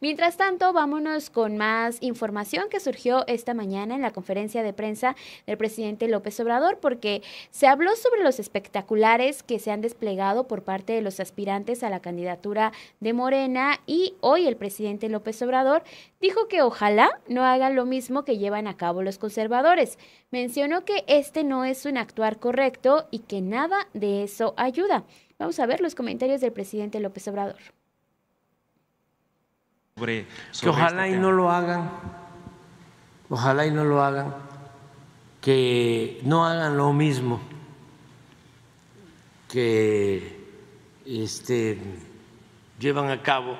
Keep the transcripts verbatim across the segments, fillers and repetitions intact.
Mientras tanto, vámonos con más información que surgió esta mañana en la conferencia de prensa del presidente López Obrador, porque se habló sobre los espectaculares que se han desplegado por parte de los aspirantes a la candidatura de Morena, y hoy el presidente López Obrador dijo que ojalá no hagan lo mismo que llevan a cabo los conservadores. Mencionó que este no es un actuar correcto y que nada de eso ayuda. Vamos a ver los comentarios del presidente López Obrador. Sobre, sobre que ojalá este y no lo hagan, ojalá y no lo hagan, que no hagan lo mismo que este, llevan a cabo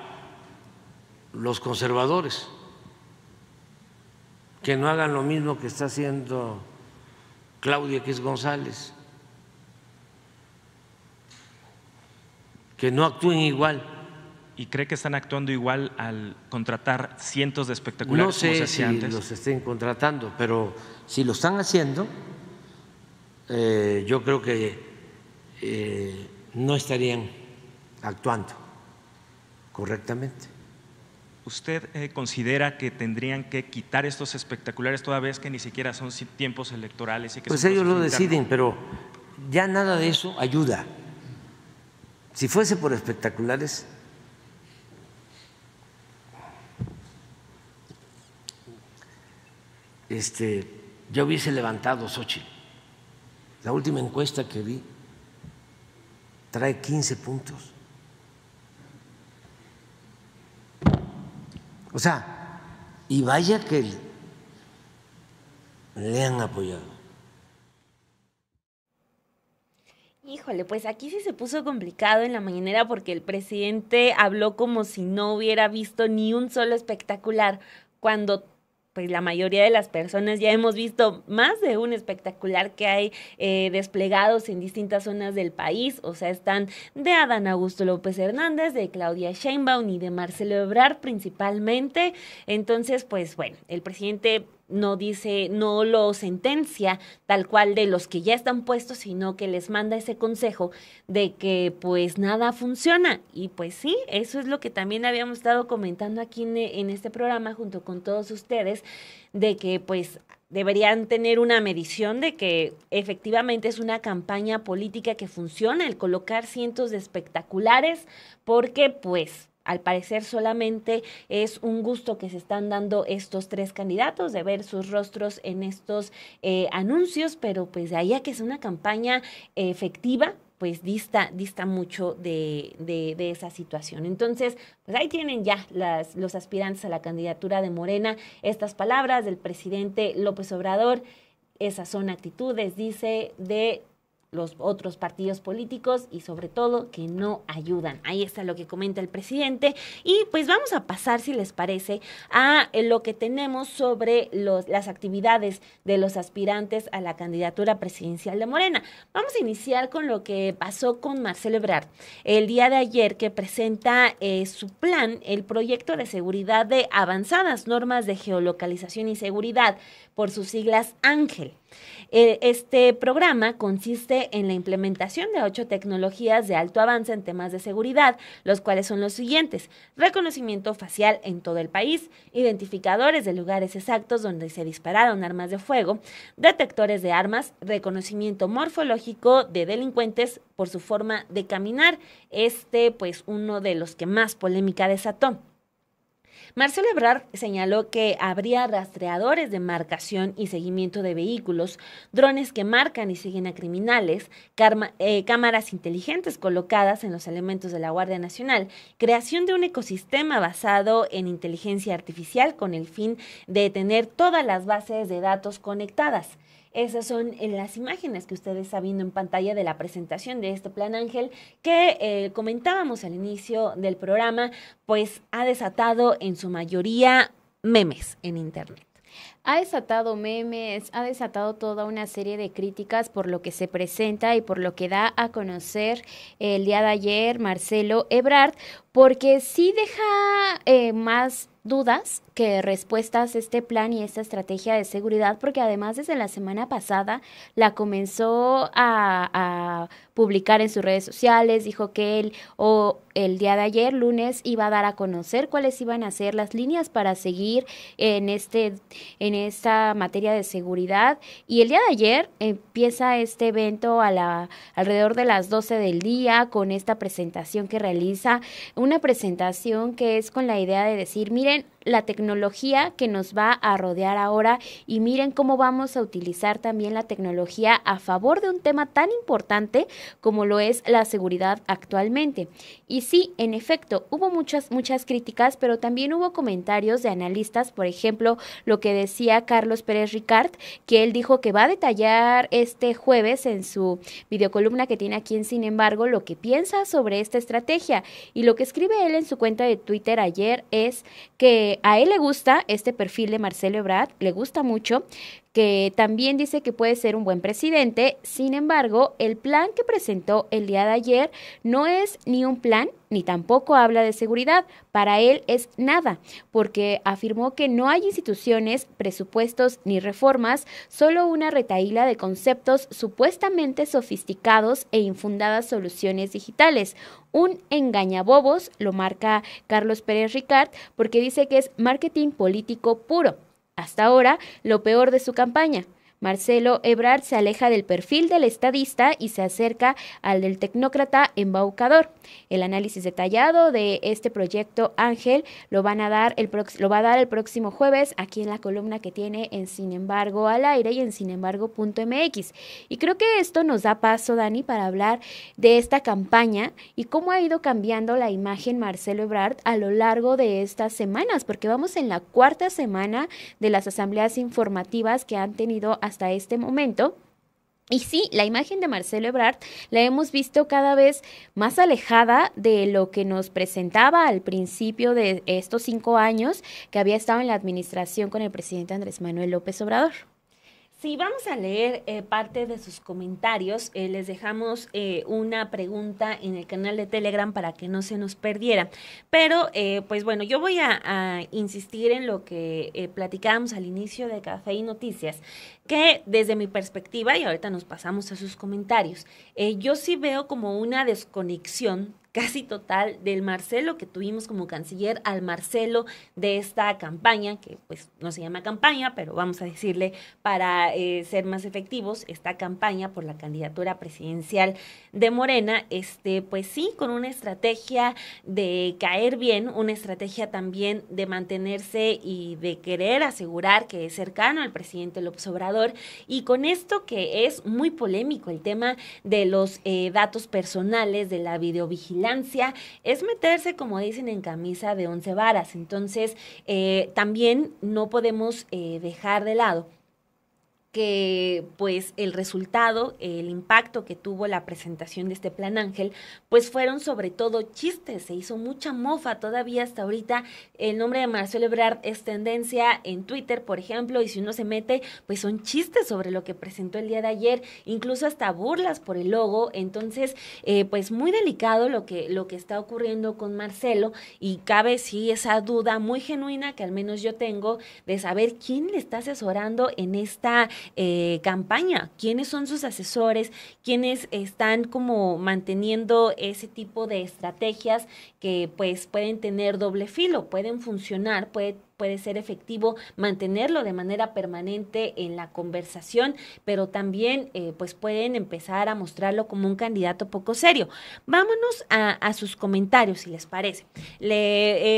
los conservadores, que no hagan lo mismo que está haciendo Claudia X González, que no actúen igual. ¿Y cree que están actuando igual al contratar cientos de espectaculares? No sé como se hacía si antes. Los estén contratando, pero si lo están haciendo, eh, yo creo que eh, no estarían actuando correctamente. ¿Usted eh, considera que tendrían que quitar estos espectaculares toda vez que ni siquiera son tiempos electorales? Y que pues ellos lo deciden, pero ya nada de eso ayuda. Si fuese por espectaculares, Este, yo hubiese levantado Xochitl. La última encuesta que vi trae quince puntos. O sea, y vaya que le han apoyado. Híjole, pues aquí sí se puso complicado en la mañanera, porque el presidente habló como si no hubiera visto ni un solo espectacular, cuando pues la mayoría de las personas ya hemos visto más de un espectacular que hay eh, desplegados en distintas zonas del país. O sea, están de Adán Augusto López Hernández, de Claudia Sheinbaum y de Marcelo Ebrard principalmente. Entonces, pues bueno, el presidente no dice, no lo sentencia tal cual de los que ya están puestos, sino que les manda ese consejo de que pues nada funciona. Y pues sí, eso es lo que también habíamos estado comentando aquí en, en este programa junto con todos ustedes, de que pues deberían tener una medición de que efectivamente es una campaña política que funciona el colocar cientos de espectaculares, porque pues al parecer solamente es un gusto que se están dando estos tres candidatos de ver sus rostros en estos eh, anuncios, pero pues de ahí a que es una campaña efectiva, pues dista, dista mucho de, de, de esa situación. Entonces, pues ahí tienen ya las, los aspirantes a la candidatura de Morena, estas palabras del presidente López Obrador. Esas son actitudes, dice, de los otros partidos políticos, y sobre todo que no ayudan. Ahí está lo que comenta el presidente, y pues vamos a pasar, si les parece, a lo que tenemos sobre los, las actividades de los aspirantes a la candidatura presidencial de Morena. Vamos a iniciar con lo que pasó con Marcelo Ebrard el día de ayer, que presenta eh, su plan, el proyecto de seguridad de avanzadas normas de geolocalización y seguridad, por sus siglas Ángel. Este programa consiste en la implementación de ocho tecnologías de alto avance en temas de seguridad, los cuales son los siguientes: reconocimiento facial en todo el país, identificadores de lugares exactos donde se dispararon armas de fuego, detectores de armas, reconocimiento morfológico de delincuentes por su forma de caminar. Este, pues, uno de los que más polémica desató. Marcelo Ebrard señaló que habría rastreadores de marcación y seguimiento de vehículos, drones que marcan y siguen a criminales, eh, cámaras inteligentes colocadas en los elementos de la Guardia Nacional, creación de un ecosistema basado en inteligencia artificial con el fin de tener todas las bases de datos conectadas. Esas son las imágenes que ustedes están viendo en pantalla de la presentación de este Plan Ángel que eh, comentábamos al inicio del programa, pues ha desatado en su mayoría memes en internet. Ha desatado memes, ha desatado toda una serie de críticas por lo que se presenta y por lo que da a conocer el día de ayer Marcelo Ebrard, porque sí deja eh, más dudas que respuestas este plan y esta estrategia de seguridad, porque además desde la semana pasada la comenzó a, a publicar en sus redes sociales, dijo que él o el día de ayer, lunes, iba a dar a conocer cuáles iban a ser las líneas para seguir en este en esta materia de seguridad, y el día de ayer empieza este evento a la alrededor de las doce del día con esta presentación que realiza, una presentación que es con la idea de decir, miren la tecnología que nos va a rodear ahora y miren cómo vamos a utilizar también la tecnología a favor de un tema tan importante como lo es la seguridad actualmente. Y sí, en efecto, hubo muchas, muchas críticas, pero también hubo comentarios de analistas, por ejemplo, lo que decía Carlos Pérez Ricart, que él dijo que va a detallar este jueves en su videocolumna que tiene aquí en Sin Embargo lo que piensa sobre esta estrategia, y lo que escribe él en su cuenta de Twitter ayer es que a él le gusta este perfil de Marcelo Ebrard, le gusta mucho, que también dice que puede ser un buen presidente. Sin embargo, el plan que presentó el día de ayer no es ni un plan, ni tampoco habla de seguridad. Para él es nada, porque afirmó que no hay instituciones, presupuestos ni reformas, solo una retahíla de conceptos supuestamente sofisticados e infundadas soluciones digitales. Un engañabobos, lo marca Carlos Pérez Ricart, porque dice que es marketing político puro. Hasta ahora, lo peor de su campaña. Marcelo Ebrard se aleja del perfil del estadista y se acerca al del tecnócrata embaucador. El análisis detallado de este proyecto Ángel lo, van a dar el lo va a dar el próximo jueves aquí en la columna que tiene en Sin Embargo al aire y en sin embargo punto m x. Y creo que esto nos da paso, Dani, para hablar de esta campaña y cómo ha ido cambiando la imagen Marcelo Ebrard a lo largo de estas semanas, porque vamos en la cuarta semana de las asambleas informativas que han tenido hasta hasta este momento. Y sí, la imagen de Marcelo Ebrard la hemos visto cada vez más alejada de lo que nos presentaba al principio de estos cinco años que había estado en la administración con el presidente Andrés Manuel López Obrador. Sí, vamos a leer eh, parte de sus comentarios. Eh, les dejamos eh, una pregunta en el canal de Telegram para que no se nos perdiera. Pero, eh, pues bueno, yo voy a, a insistir en lo que eh, platicábamos al inicio de Café y Noticias, que desde mi perspectiva, y ahorita nos pasamos a sus comentarios, eh, yo sí veo como una desconexión casi total del Marcelo que tuvimos como canciller al Marcelo de esta campaña, que pues no se llama campaña, pero vamos a decirle para eh, ser más efectivos, esta campaña por la candidatura presidencial de Morena, este pues sí, con una estrategia de caer bien, una estrategia también de mantenerse y de querer asegurar que es cercano al presidente López Obrador, y con esto que es muy polémico, el tema de los eh, datos personales, de la videovigilancia, es meterse, como dicen, en camisa de once varas. Entonces, eh, también no podemos eh, dejar de lado que pues el resultado, el impacto que tuvo la presentación de este Plan Ángel, pues fueron sobre todo chistes, se hizo mucha mofa. Todavía hasta ahorita el nombre de Marcelo Ebrard es tendencia en Twitter, por ejemplo, y si uno se mete, pues son chistes sobre lo que presentó el día de ayer, incluso hasta burlas por el logo. Entonces, eh, pues muy delicado lo que, lo que está ocurriendo con Marcelo, y cabe sí esa duda muy genuina que al menos yo tengo de saber quién le está asesorando en esta Eh, campaña, quiénes son sus asesores, quiénes están como manteniendo ese tipo de estrategias que pues pueden tener doble filo, pueden funcionar, puede puede ser efectivo mantenerlo de manera permanente en la conversación, pero también eh, pues pueden empezar a mostrarlo como un candidato poco serio. Vámonos a, a sus comentarios, si les parece. Le,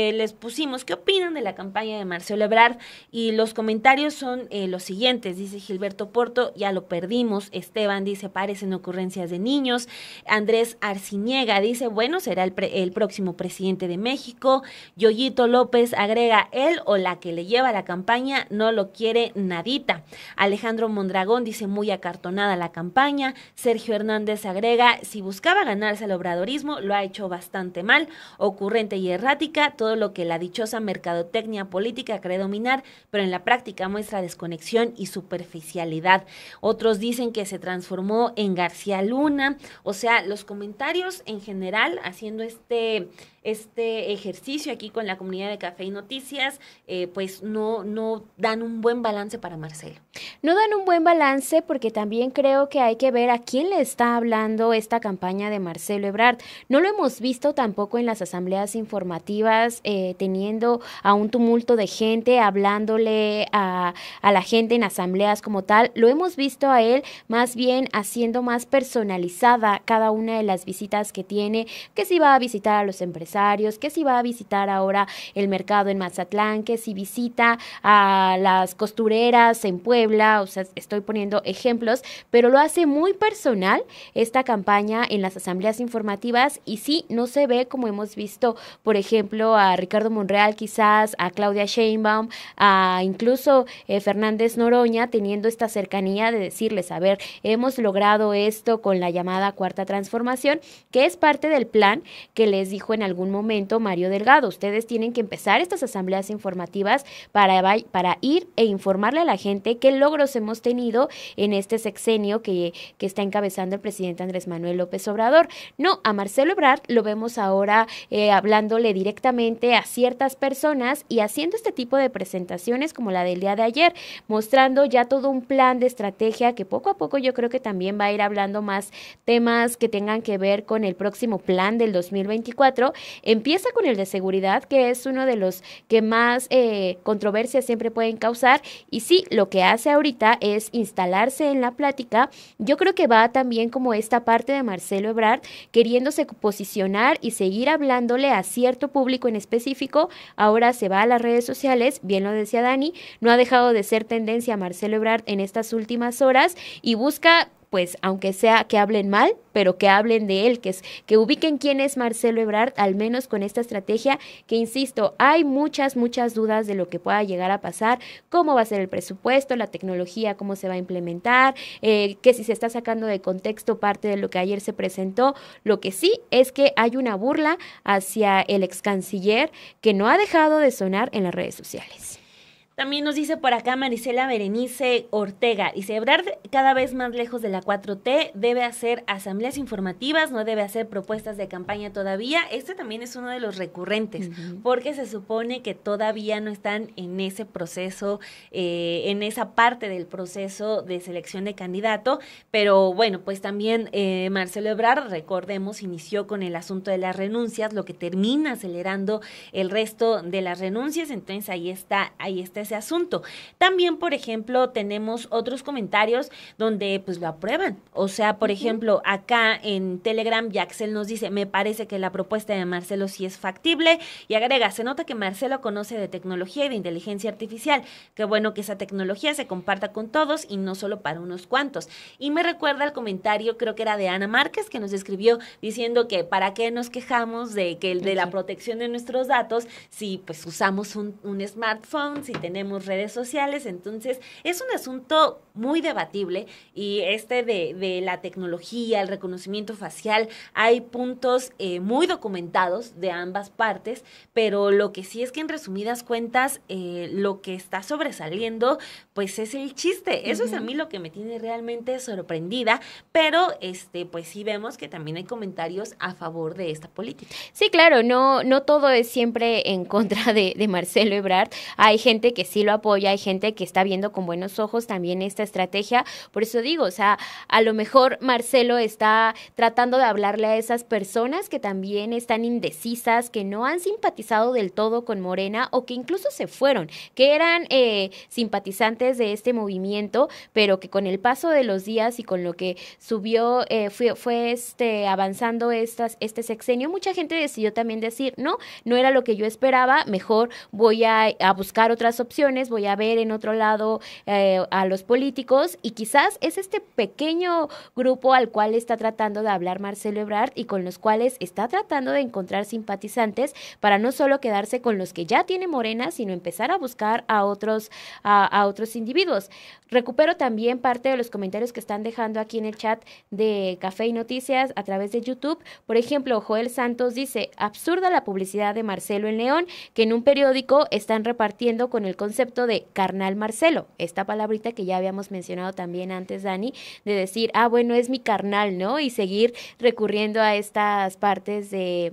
eh, les pusimos qué opinan de la campaña de Marcelo Ebrard, y los comentarios son eh, los siguientes. Dice Gilberto Porto, ya lo perdimos. Esteban dice, parecen ocurrencias de niños. Andrés Arciniega dice, bueno, será el, pre el próximo presidente de México. Yoyito López agrega, él o la que le lleva la campaña no lo quiere nadita. Alejandro Mondragón dice: muy acartonada la campaña. Sergio Hernández agrega: si buscaba ganarse el obradorismo, lo ha hecho bastante mal, ocurrente y errática, todo lo que la dichosa mercadotecnia política cree dominar, pero en la práctica muestra desconexión y superficialidad. Otros dicen que se transformó en García Luna. O sea, los comentarios en general, haciendo este, este ejercicio aquí con la comunidad de Café y Noticias, eh, pues no, no dan un buen balance para Marcelo. No dan un buen balance porque también creo que hay que ver a quién le está hablando esta campaña de Marcelo Ebrard. No lo hemos visto tampoco en las asambleas informativas eh, teniendo a un tumulto de gente, hablándole a, a la gente en asambleas como tal. Lo hemos visto a él más bien haciendo más personalizada cada una de las visitas que tiene, que si va a visitar a los empresarios, que si va a visitar ahora el mercado en Mazatlán, que si visita a las costureras en Puebla. O sea, estoy poniendo ejemplos, pero lo hace muy personal esta campaña en las asambleas informativas y sí, no se ve como hemos visto, por ejemplo, a Ricardo Monreal, quizás a Claudia Sheinbaum, a incluso eh, Fernández Noroña, teniendo esta cercanía de decirles: a ver, hemos logrado esto con la llamada Cuarta Transformación, que es parte del plan que les dijo en algún momento Mario Delgado. Ustedes tienen que empezar estas asambleas informativas para, para ir e informarle a la gente qué logros hemos tenido en este sexenio que, que está encabezando el presidente Andrés Manuel López Obrador. No, a Marcelo Ebrard lo vemos ahora eh, hablándole directamente a ciertas personas y haciendo este tipo de presentaciones como la del día de ayer, mostrando ya todo un plan de estrategia que poco a poco yo creo que también va a ir hablando más temas que tengan que ver con el próximo plan del dos mil veinticuatro. Empieza con el de seguridad, que es uno de los que más eh, controversias siempre pueden causar, y sí, lo que hace ahorita es instalarse en la plática. Yo creo que va también como esta parte de Marcelo Ebrard queriéndose posicionar y seguir hablándole a cierto público en específico. Ahora se va a las redes sociales, bien lo decía Dani, no ha dejado de ser tendencia Marcelo Ebrard en estas últimas horas y busca, pues, aunque sea que hablen mal, pero que hablen de él, que, es, que ubiquen quién es Marcelo Ebrard, al menos con esta estrategia que, insisto, hay muchas, muchas dudas de lo que pueda llegar a pasar, cómo va a ser el presupuesto, la tecnología, cómo se va a implementar, eh, que si se está sacando de contexto parte de lo que ayer se presentó. Lo que sí es que hay una burla hacia el ex canciller que no ha dejado de sonar en las redes sociales. También nos dice por acá Marisela Berenice Ortega, dice: Ebrard cada vez más lejos de la cuatro T, debe hacer asambleas informativas, no debe hacer propuestas de campaña todavía. Este también es uno de los recurrentes, uh-huh. porque se supone que todavía no están en ese proceso, eh, en esa parte del proceso de selección de candidato, pero bueno, pues también eh, Marcelo Ebrard, recordemos, inició con el asunto de las renuncias, lo que termina acelerando el resto de las renuncias. Entonces ahí está, ahí está ese asunto. También, por ejemplo, tenemos otros comentarios donde pues lo aprueban. O sea, por uh-huh. ejemplo, acá en Telegram Yaxel nos dice: me parece que la propuesta de Marcelo sí es factible, y agrega: se nota que Marcelo conoce de tecnología y de inteligencia artificial, qué bueno que esa tecnología se comparta con todos y no solo para unos cuantos. Y me recuerda el comentario, creo que era de Ana Márquez, que nos escribió diciendo que para qué nos quejamos de que el de uh-huh. la protección de nuestros datos si pues usamos un, un smartphone, si tenemos tenemos redes sociales. Entonces es un asunto muy debatible, y este de, de la tecnología, el reconocimiento facial, hay puntos eh, muy documentados de ambas partes, pero lo que sí es que en resumidas cuentas eh, lo que está sobresaliendo pues es el chiste. Eso uh-huh. es a mí lo que me tiene realmente sorprendida, pero este pues sí vemos que también hay comentarios a favor de esta política. Sí, claro, no, no todo es siempre en contra de, de Marcelo Ebrard. Hay gente que sí lo apoya, hay gente que está viendo con buenos ojos también esta estrategia. Por eso digo, o sea, a lo mejor Marcelo está tratando de hablarle a esas personas que también están indecisas, que no han simpatizado del todo con Morena, o que incluso se fueron, que eran eh, simpatizantes de este movimiento, pero que con el paso de los días y con lo que subió, eh, fue, fue este avanzando estas, este sexenio, mucha gente decidió también decir: no, no era lo que yo esperaba, mejor voy a, a buscar otras opciones elecciones voy a ver en otro lado eh, a los políticos, y quizás es este pequeño grupo al cual está tratando de hablar Marcelo Ebrard y con los cuales está tratando de encontrar simpatizantes para no solo quedarse con los que ya tiene Morena, sino empezar a buscar a otros, a, a otros individuos. Recupero también parte de los comentarios que están dejando aquí en el chat de Café y Noticias a través de YouTube. Por ejemplo, Joel Santos dice: absurda la publicidad de Marcelo en León, que en un periódico están repartiendo con el concepto de carnal Marcelo, esta palabrita que ya habíamos mencionado también antes, Dani, de decir, ah, bueno, es mi carnal, ¿no? Y seguir recurriendo a estas partes de...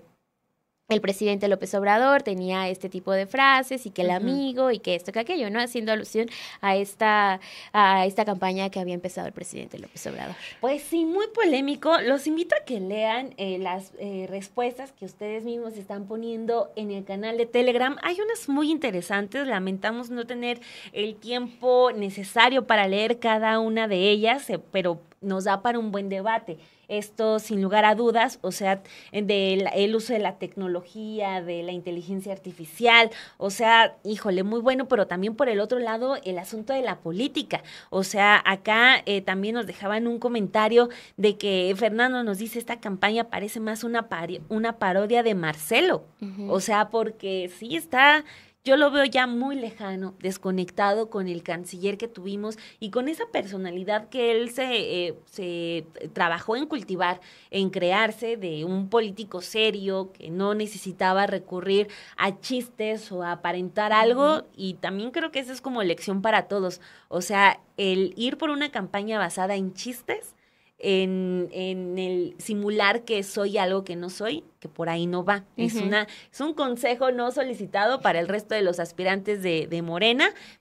El presidente López Obrador tenía este tipo de frases y que el amigo y que esto, que aquello, ¿no? Haciendo alusión a esta, a esta campaña que había empezado el presidente López Obrador. Pues sí, muy polémico. Los invito a que lean eh, las eh, respuestas que ustedes mismos están poniendo en el canal de Telegram. Hay unas muy interesantes. Lamentamos no tener el tiempo necesario para leer cada una de ellas, eh, pero nos da para un buen debate. Esto sin lugar a dudas, o sea, del el uso de la tecnología, de la inteligencia artificial, o sea, híjole, muy bueno, pero también por el otro lado el asunto de la política, o sea, acá eh, también nos dejaban un comentario de que Fernando nos dice, esta campaña parece más una, par una parodia de Marcelo, uh-huh. O sea, porque sí está... Yo lo veo ya muy lejano, desconectado con el canciller que tuvimos y con esa personalidad que él se, eh, se trabajó en cultivar, en crearse, de un político serio que no necesitaba recurrir a chistes o a aparentar algo. Y también creo que esa es como lección para todos. O sea, el ir por una campaña basada en chistes, en, en el simular que soy algo que no soy, que por ahí no va. Uh-huh. Es una, es un consejo no solicitado para el resto de los aspirantes de, de Morena,